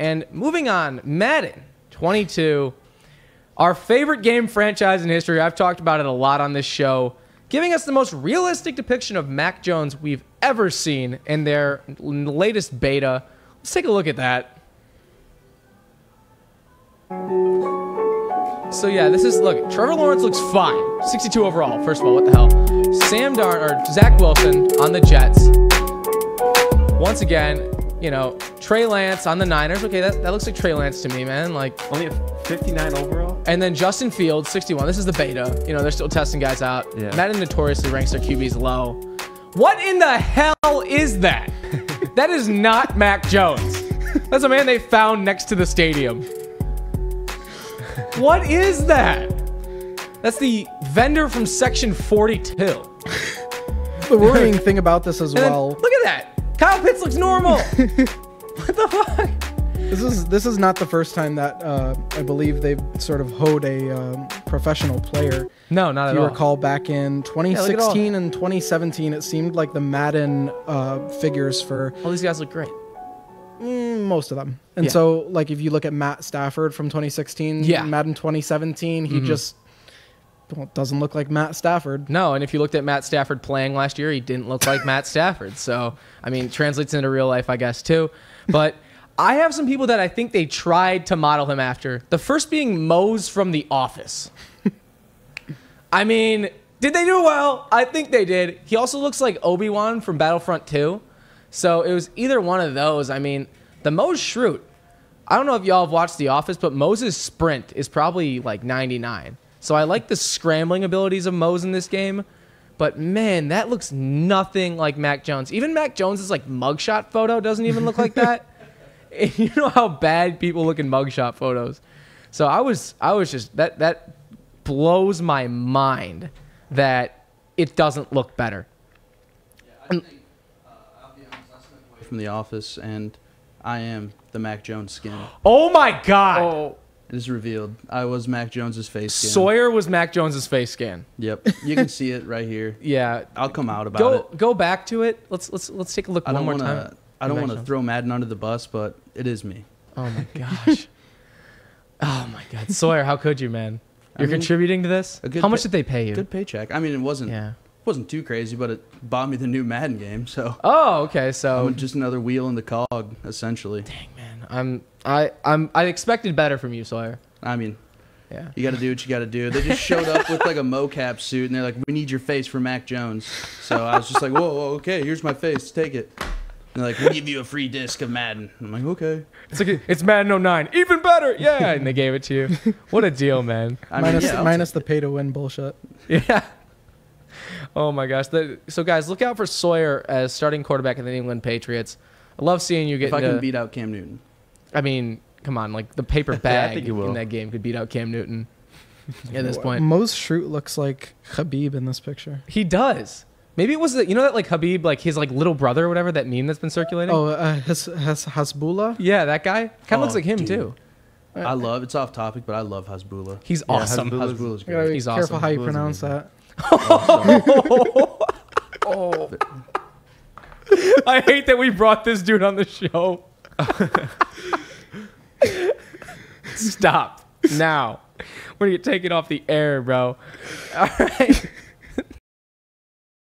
And moving on, Madden 22, our favorite game franchise in history. I've talked about it a lot on this show, giving us the most realistic depiction of Mac Jones we've ever seen in their latest beta. Let's take a look at that. So yeah, this is, look, Trevor Lawrence looks fine. 62 overall, first of all, what the hell. Sam Darn, or Zach Wilson on the Jets. Once again, you know, Trey Lance on the Niners. Okay, that looks like Trey Lance to me, man. Like, only a 59 overall. And then Justin Fields, 61. This is the beta. You know, they're still testing guys out. Yeah. Madden notoriously ranks their QBs low. What in the hell is that? That is not Mac Jones. That's a man they found next to the stadium. What is that? That's the vendor from Section 42. The worrying thing about this as well. Look at that. Kyle Pitts looks normal. What the fuck? This is not the first time that I believe they've sort of hoed a professional player. No, not at all. If you recall back in 2016 and 2017, it seemed like the Madden figures for... All these guys look great. Most of them. And yeah. So, like, if you look at Matt Stafford from 2016, yeah. Madden 2017, he just doesn't look like Matt Stafford. No, and if you looked at Matt Stafford playing last year, he didn't look like Matt Stafford. So, I mean, translates into real life, I guess, too. But I have some people that I think they tried to model him after. The first being Mose from The Office. I mean, did they do well? I think they did. He also looks like Obi-Wan from Battlefront 2. So it was either one of those. I mean, the Mose Schrute, I don't know if y'all have watched The Office, but Mose's sprint is probably like 99. So I like the scrambling abilities of Mose in this game. But man, that looks nothing like Mac Jones. Even Mac Jones's like mugshot photo doesn't even look like that. You know how bad people look in mugshot photos. So I was just, that blows my mind that it doesn't look better. Yeah, from The Office, and I am the Mac Jones skin. Oh my god! Oh. It is revealed. I was Mac Jones's face scan. Sawyer was Mac Jones's face scan. Yep, you can see it right here. Yeah, I'll come out about it. Go back to it. Let's take a look one more time. I don't want to throw Madden under the bus, but it is me. Oh my gosh! Oh my god, Sawyer, how could you, man? You're contributing to this. How much did they pay you? Good paycheck. I mean, it wasn't. Yeah. Wasn't too crazy, but it bought me the new Madden game. So okay, so I'm just another wheel in the cog, essentially. Dang, man, I expected better from you, Sawyer. I mean, yeah, you got to do what you got to do. They just showed up with like a mocap suit, and they're like, "We need your face for Mac Jones." So I was just like, "Whoa, okay, here's my face, take it." And they're like, "We'll give you a free disc of Madden." I'm like, "Okay." It's like it's Madden 09, even better, yeah. And they gave it to you. What a deal, man! I mean, minus the pay to win bullshit. Yeah. Oh my gosh. So guys, look out for Sawyer as starting quarterback in the New England Patriots. I love seeing you get if I can beat out Cam Newton. I mean, come on, like the paper bag in that game could beat out Cam Newton at this point. Mose Schrute looks like Khabib in this picture. He does. Maybe it was that, you know, that like Khabib, like his like little brother or whatever, that meme that's been circulating? Oh, Hasbulla? Yeah, that guy. Kind of looks like him too. I love, it's off topic, but I love Hasbulla. He's awesome. Hasbulla's great. He's awesome. Careful how you pronounce that. Oh. I hate that we brought this dude on the show. Stop now. We're gonna get taken off the air, bro. All right.